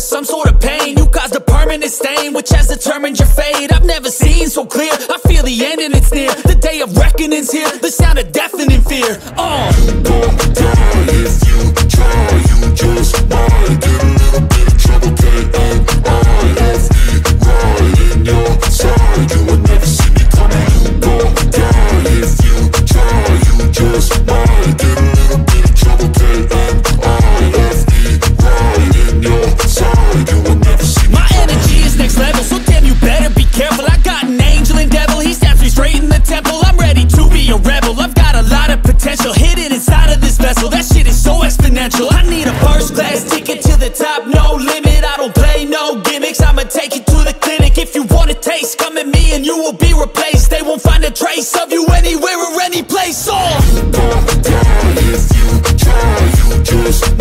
to some sort of pain. You caused a permanent stain, which has determined your fate. I've never seen so clear, I feel the end and it's near. The day of reckoning's here, the sound of deafening fear. You gon' die if you try, you just might get a little bit of trouble. K-N-I-F-E, right in your side, you would never see me coming. You gon' die if you try, you just might get a little bit of trouble. K-N-I-F-E, right in your side, you would never see me coming. My energy is next level, so damn you better be careful. I got an angel and devil, he stabs me straight in the temple. I'm ready to be a rebel, I've got a lot of potential hidden inside of this vessel. That shit is so exponential. I need a first class ticket to the top, no limit. I don't play no gimmicks, I'ma take you to the clinic. If you want a taste, come at me and you will be replaced. They won't find a trace of you anywhere or any place. You gon' die if you try, you just